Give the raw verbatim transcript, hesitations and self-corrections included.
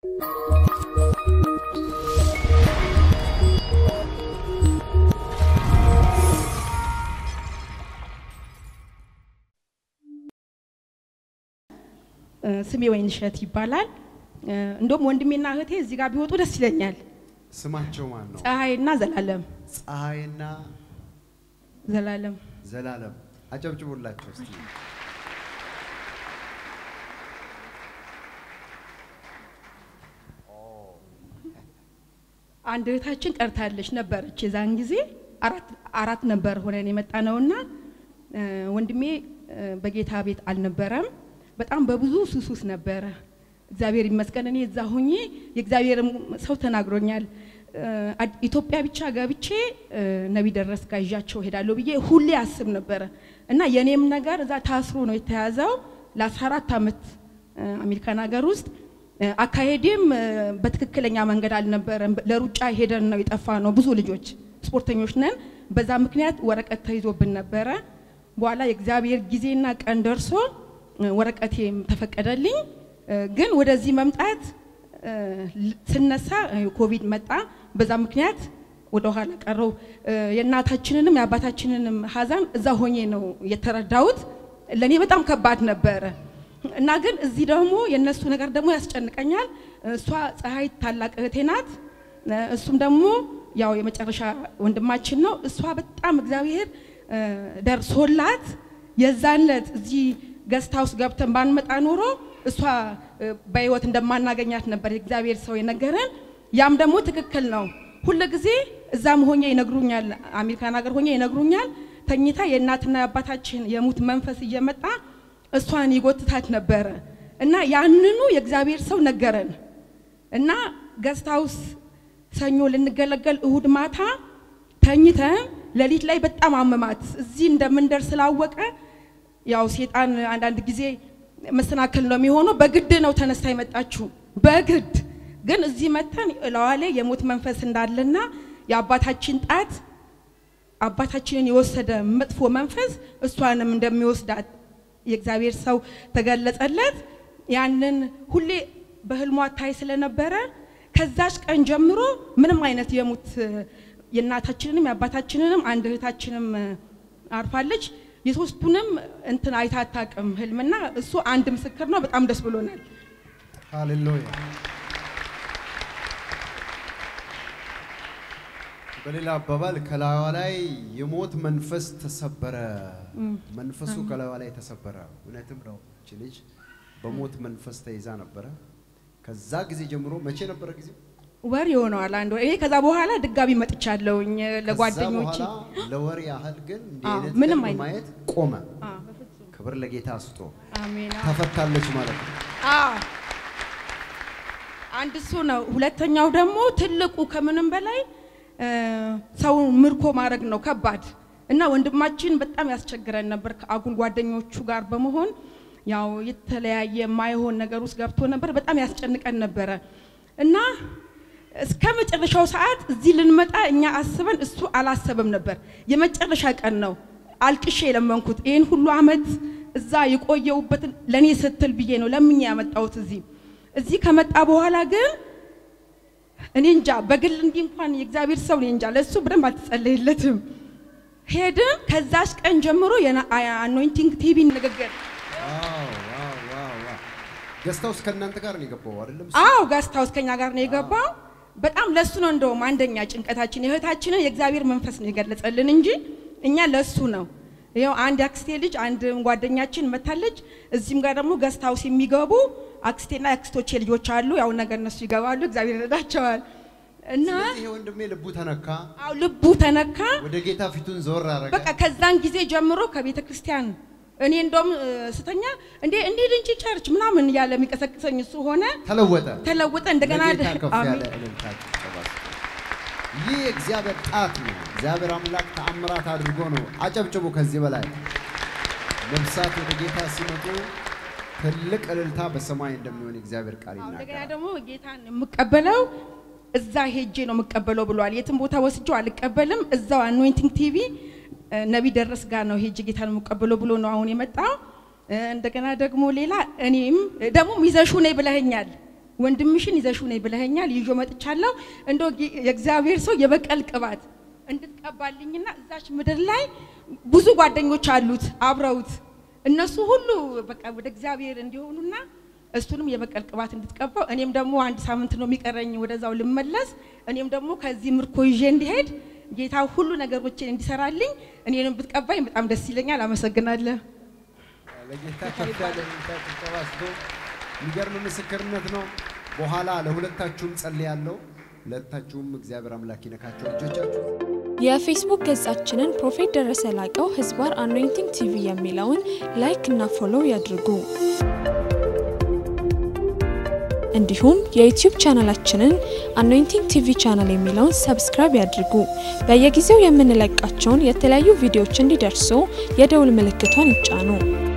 Semi when Shetty Ballad, and don't want to mean now it is the Gabu to the Silenial. Samacho, I Nazalalem. I na Zalalem. Zalalem. I judge you would like to see. Oh, and the touching Artalish number Chisangizi, Arat number when I met Anona, when the me baguette habit al numberum. But I'm Babu Susus Nabera. Xavier Mascanani Zahuni, Xavier Soutanagronial, at Ethiopia Chagaviche, Navida Raska Jacho Hedalobi, Hulia Semnabera. And I name Nagar that has run with Tazao, Las Haratamet, Americanagarust, Akaedim, but Kelangamangal number and Larucha Hedon with Afano Buzulij, Sporting Ocean, Bazamknet, Warak at Taizo Benabera, Walla Xavier Gizinak Anderson. Work at him, Tafak Adaling, Gun with a Zimam at Senasa, Covid Mata, Bazamknet, Wodohalak Aro, Yanata Chinum, Abata Chinum Hazan, Zahonino, Yetara Doubt, Lenimatamka Batna Bear, Nagan Zidomo, Yanasunagardamus and Kanyal, Swat Hai Talak Atenat, Sundamo, Yao Yamacha, when the Machino, Swabatam Xavier, their soul lat, Yazanlet, the Guest house Gapton Ban met Anuro, Swa by what in the Managanyat number Xavier so in a garden, Yam the Mutakakalno, Hulagzi, Zamhonia in a Grunyal, Americanagonia in a Grunyal, Tanita and Natana Batachin, Yamut Memphis Yamata, a swan you go to Tatna Berra. And now Yanunu Xavier so in a garden. And now guest house Samuel and the Galagal Udmata, Tanita, Lalit Labet Amamat, Zinda Mendersala worker. Yaw sit and and Gize Masanakalomiono, Bagged no Tanasime at Achu. Bagged Gun Zimatan, Elale, Yamut Memphis and Adlena, Yabatachin at Abatachin Yosad Met for Memphis, Astronom the Muse that Xavier saw Tagalet Adlet, Yanan Huli Bahelma Taiselena Berra, Kazashk and Jamro, Menaminat Yamut Yanatachinum, Abatachinum, and the Tachinum Arpalage. Yes, was Punam and tonight attack um Helmana, so Andem Sakarno, but I'm the Spolonel. Hallelujah. Belila Babal Kalawale, you mote manifest Sabara, Manfasu Kalawale Sabara, Unatimro, Chilich, Bamut Manfesta Izanabara, Kazagzi Jamro, Machinaburg. Where you know, Orlando? Because I was the Gabi met Chadlow in the Guadalupe. Lower your husband, Minamite, Coma, Caberlegitasto. I mean, half a talent mother. Ah, and the sooner who let her know the more to look who come in Belay, so Murko Maragno Cabad. And now in the matching, but I'm as Chagrin, Agun Guadagno Chugar Bamohon, Yao Italia, my own Nagarus Gaptona, but I'm as Chanik and Nabera. And now, Scammage at the show at Zilin Mata and Ya seven is to Alas seven number. You met at the shack and no. Alkishela monk with in Hulamet Zayuk or yo, but Lenny said Telbiano Laminiamat out of Z. Zikamet Abu Halagan and Inja, Bagging Pani, Xavier Solinja, let's subramat a little. Hedden, Kazask and Jamoroyan, I am anointing T V in the Gagan. Wow, wow, wow. Guest house can not garnigapo. Oh, guest house can garnigapo. But I'm less soon on the Mandan Yachin attaching her touching Xavier Memphis Nigatlets a Leninji, and ya less sooner. Yo and Axtelage and Guadagnachin Metallage, Zimgaramu guest house in Migobu, Axtenax to Chelio Charlo, Aunaganasigawa, Xavier Dachal. And now you want to make a Butanaka, I'll look Butanaka, with the gate of Tunzora, but a Kazangize Jamroca with a Christian. And in Dom Satania, and they didn't church Maman Yalamic as a son, Suhona, Telawata, Telawata, and the Ganada. Ye exabet Atman, Zaberam Lacta Amrata Rugono, Achabuka Zivala, Lemsatu, the Gita Simoto, her look a little tabasama in the Munich Zaber Karina. Mukabello, Zahijino Mukabello, Yetambuta was Joalik Abelum, Zoa Anointing T V. Nabi Derasgano, he jigitan Mukabolo no only meta, and the Canada Mulila, and him, the Mumisha Shunebla Henyad. when the mission is a Shunabelahania, you met Challo, and Xavier so Yabak Alcavat. And the Balingina, such middle line, Buzubadango Charlut, Abroad, and Nasuhulu, Baka with Xavier and Yoluna, as to me Yabak Alcavat and the Capa, and him the Moan Samantonomic Arrange with Azal Medlas, and him the Mokazim Cojean head, yet how Hulu Nagaruch and Saraling, and you know, but I'm the ceiling and I'm a Saganadler. Migarno ምስክርነት ነው በኋላ ለሁለታችሁም ጸልያለሁ ለታችሁም እግዚአብሔር አምላክ ይነካችሁ እጆቻችሁ የፌስቡክ ገጻችንን ፕሮፌት ደረሰ ላቀው ህዝባር አኖይንቲንግ ቲቪ የሚለውን ላይክ እና ፎሎው ያድርጉ እንዲሁም የዩቲዩብ ቻናላችንን አኖይንቲንግ ቲቪ ቻናል የሚለውን ሰብስክራይብ ያድርጉ በየጊዜው የምንለቃቸውን የተለያዩ ቪዲዮዎች እንዲደርሱ የደውል ምልክቷን ይጫኑ